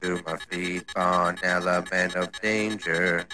to my feet on Element of Danger.